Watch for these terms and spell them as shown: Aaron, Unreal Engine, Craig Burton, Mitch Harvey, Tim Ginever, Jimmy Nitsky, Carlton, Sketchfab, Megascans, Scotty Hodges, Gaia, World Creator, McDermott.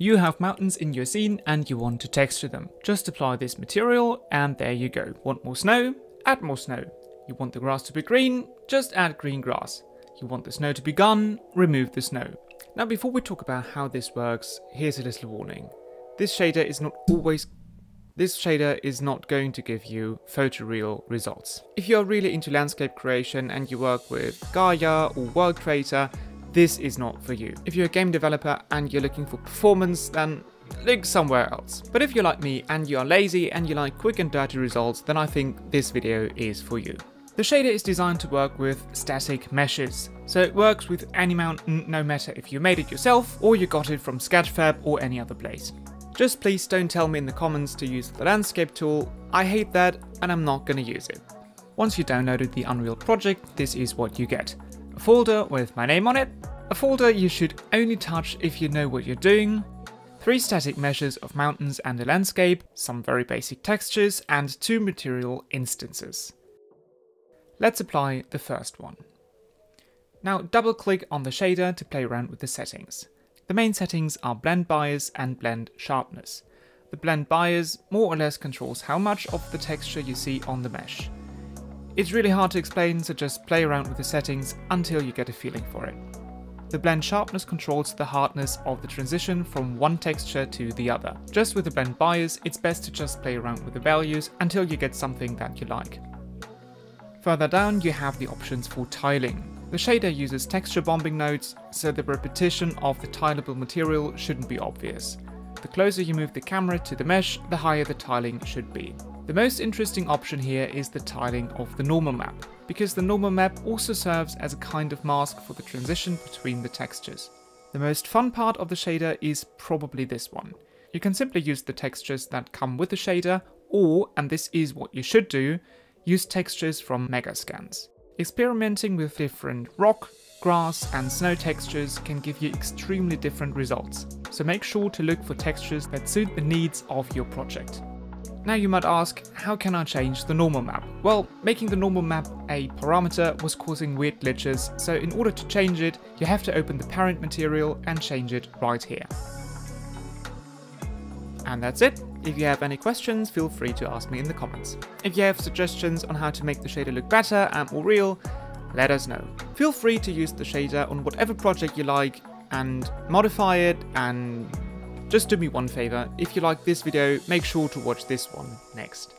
You have mountains in your scene and you want to texture them. Just apply this material and there you go. Want more snow? Add more snow. You want the grass to be green? Just add green grass. You want the snow to be gone? Remove the snow. Now before we talk about how this works, here's a little warning. This shader is not going to give you photoreal results. If you're really into landscape creation and you work with Gaia or World Creator, this is not for you. If you're a game developer and you're looking for performance, then look somewhere else. But if you're like me and you are lazy and you like quick and dirty results, then I think this video is for you. The shader is designed to work with static meshes, so it works with any mountain, no matter if you made it yourself or you got it from Sketchfab or any other place. Just please don't tell me in the comments to use the landscape tool. I hate that and I'm not gonna use it. Once you downloaded the Unreal project, this is what you get. A folder with my name on it, a folder you should only touch if you know what you're doing, 3 static meshes of mountains and a landscape, some very basic textures and 2 material instances. Let's apply the first one. Now double click on the shader to play around with the settings. The main settings are blend bias and blend sharpness. The blend bias more or less controls how much of the texture you see on the mesh. It's really hard to explain, so just play around with the settings until you get a feeling for it. The blend sharpness controls the hardness of the transition from one texture to the other. Just with the blend bias, it's best to just play around with the values until you get something that you like. Further down you have the options for tiling. The shader uses texture bombing nodes, so the repetition of the tileable material shouldn't be obvious. The closer you move the camera to the mesh, the higher the tiling should be. The most interesting option here is the tiling of the normal map, because the normal map also serves as a kind of mask for the transition between the textures. The most fun part of the shader is probably this one. You can simply use the textures that come with the shader, or, and this is what you should do, use textures from Megascans. Experimenting with different rock, grass and snow textures can give you extremely different results, so make sure to look for textures that suit the needs of your project. Now you might ask, how can I change the normal map? Well, making the normal map a parameter was causing weird glitches, so in order to change it, you have to open the parent material and change it right here. And that's it. If you have any questions, feel free to ask me in the comments. If you have suggestions on how to make the shader look better and more real, let us know. Feel free to use the shader on whatever project you like and modify it, and just do me one favor. If you like this video, make sure to watch this one next.